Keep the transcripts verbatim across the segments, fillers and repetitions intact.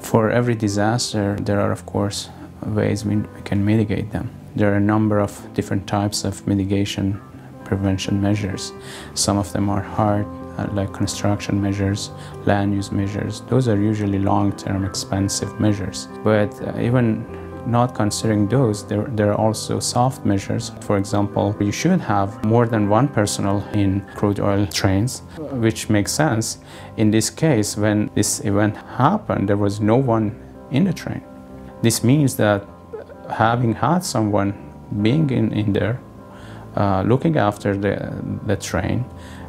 For every disaster, there are, of course, ways we can mitigate them. There are a number of different types of mitigation prevention measures. Some of them are hard, like construction measures, land use measures. Those are usually long-term, expensive measures. But even not considering those, there, there are also soft measures. For example, you should have more than one personnel in crude oil trains, which makes sense. In this case, when this event happened, there was no one in the train. This means that having had someone being in, in there, uh, looking after the, the train,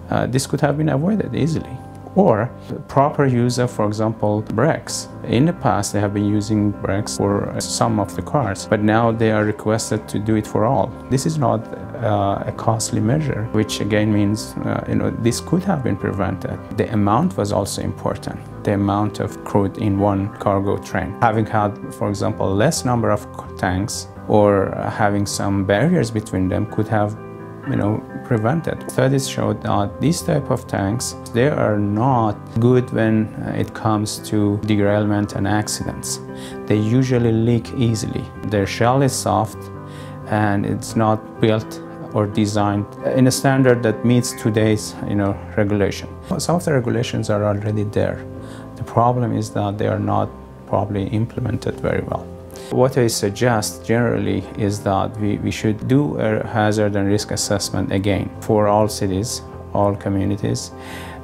uh, this could have been avoided easily. Or proper use of, for example, brakes. In the past, they have been using brakes for some of the cars, but now they are requested to do it for all. This is not uh, a costly measure, which again means, uh, you know, this could have been prevented. The amount was also important, the amount of crude in one cargo train. Having had, for example, less number of tanks or having some barriers between them could have, you know, prevented. Studies showed that these type of tanks, they are not good when it comes to derailment and accidents. They usually leak easily. Their shell is soft and it's not built or designed in a standard that meets today's, you know, regulation. Some of the regulations are already there. The problem is that they are not probably implemented very well. What I suggest generally is that we, we should do a hazard and risk assessment again for all cities, all communities,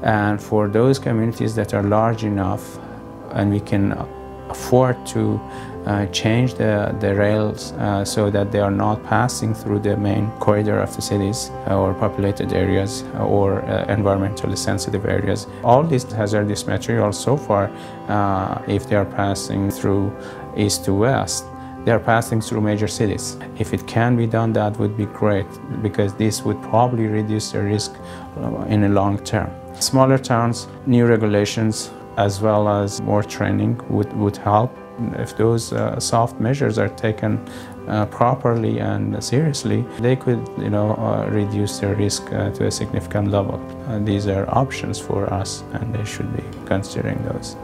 and for those communities that are large enough and we can afford to uh, change the, the rails uh, so that they are not passing through the main corridor of the cities or populated areas or uh, environmentally sensitive areas. All these hazardous materials so far, uh, if they are passing through east to west, they are passing through major cities. If it can be done, that would be great, because this would probably reduce the risk in the long term. Smaller towns, new regulations, as well as more training would, would help. If those uh, soft measures are taken uh, properly and seriously, they could, you know, uh, reduce their risk uh, to a significant level. Uh, these are options for us, and they should be considering those.